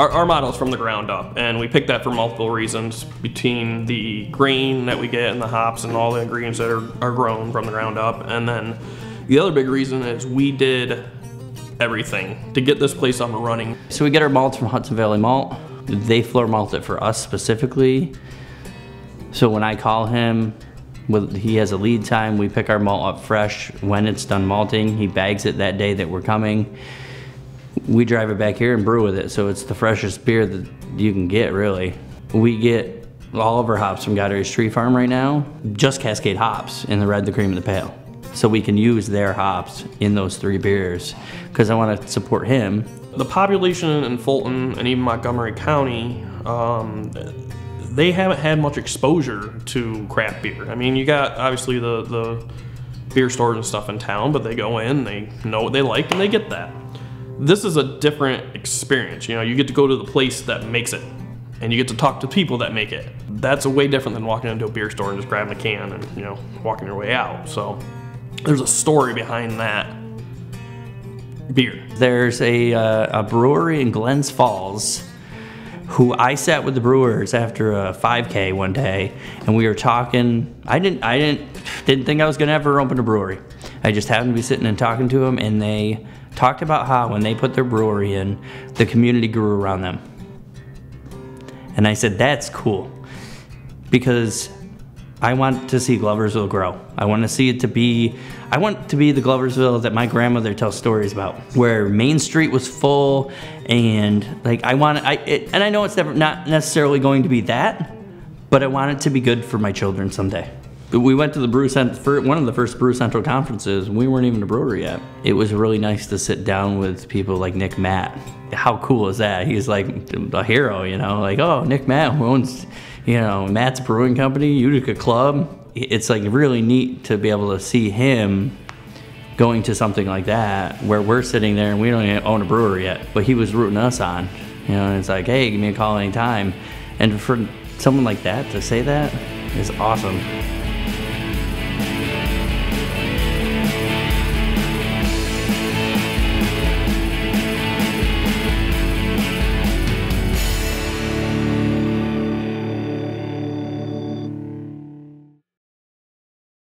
Our motto is from the ground up, and we picked that for multiple reasons. Between the grain that we get and the hops and all the ingredients that are grown from the ground up. And then the other big reason is we did everything to get this place up and running. So we get our malts from Hudson Valley Malt. They floor malt it for us specifically. So when I call him, he has a lead time. We pick our malt up fresh when it's done malting. He bags it that day that we're coming. We drive it back here and brew with it. So it's the freshest beer that you can get, really. We get all of our hops from Goddard's Tree Farm right now, just Cascade hops in the red, the cream, and the pale. So we can use their hops in those three beers because I want to support him. The population in Fulton and even Montgomery County, they haven't had much exposure to craft beer. I mean, you got obviously the beer stores and stuff in town, but they go in, they know what they like, and they get that. This is a different experience. You know, you get to go to the place that makes it, and you get to talk to people that make it. That's way different than walking into a beer store and just grabbing a can and, you know, walking your way out. So there's a story behind that beer. There's a brewery in Glens Falls who I sat with the brewers after a 5K one day, and we were talking. I didn't think I was gonna ever open a brewery. I just happened to be sitting and talking to them, and they talked about how when they put their brewery in, the community grew around them. And I said, that's cool, because I want to see Gloversville grow. I want to see it to be, I want to be the Gloversville that my grandmother tells stories about, where Main Street was full, and like and I know it's never, not necessarily going to be that, but I want it to be good for my children someday. We went to the Brew Central, one of the first Brew Central conferences, and we weren't even a brewer yet. It was really nice to sit down with people like Nick Matt. How cool is that? He's like a hero, you know, like, oh, Nick Matt, who owns, you know, Matt's Brewing Company, Utica Club. It's like really neat to be able to see him going to something like that, where we're sitting there and we don't even own a brewer yet, but he was rooting us on, you know, and it's like, hey, give me a call anytime. And for someone like that to say that is awesome.